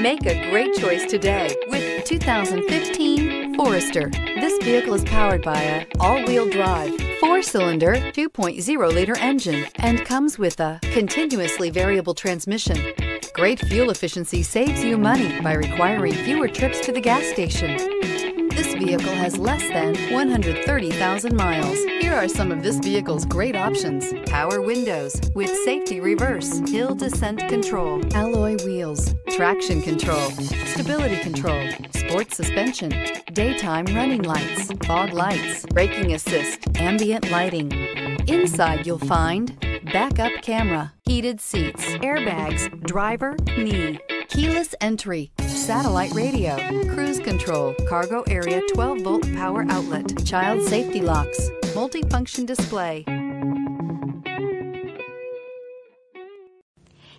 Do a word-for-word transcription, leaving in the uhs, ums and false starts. Make a great choice today with two thousand fifteen Forester. This vehicle is powered by an all-wheel drive, four-cylinder, two point oh liter engine and comes with a continuously variable transmission. Great fuel efficiency saves you money by requiring fewer trips to the gas station. This vehicle has less than one hundred thirty thousand miles. Here are some of this vehicle's great options: power windows with safety reverse, hill descent control, alloy wheels, traction control, stability control, sports suspension, daytime running lights, fog lights, braking assist, ambient lighting. Inside you'll find backup camera, heated seats, airbags, driver, knee, keyless entry, satellite radio, cruise control, cargo area twelve volt power outlet, child safety locks, multifunction display.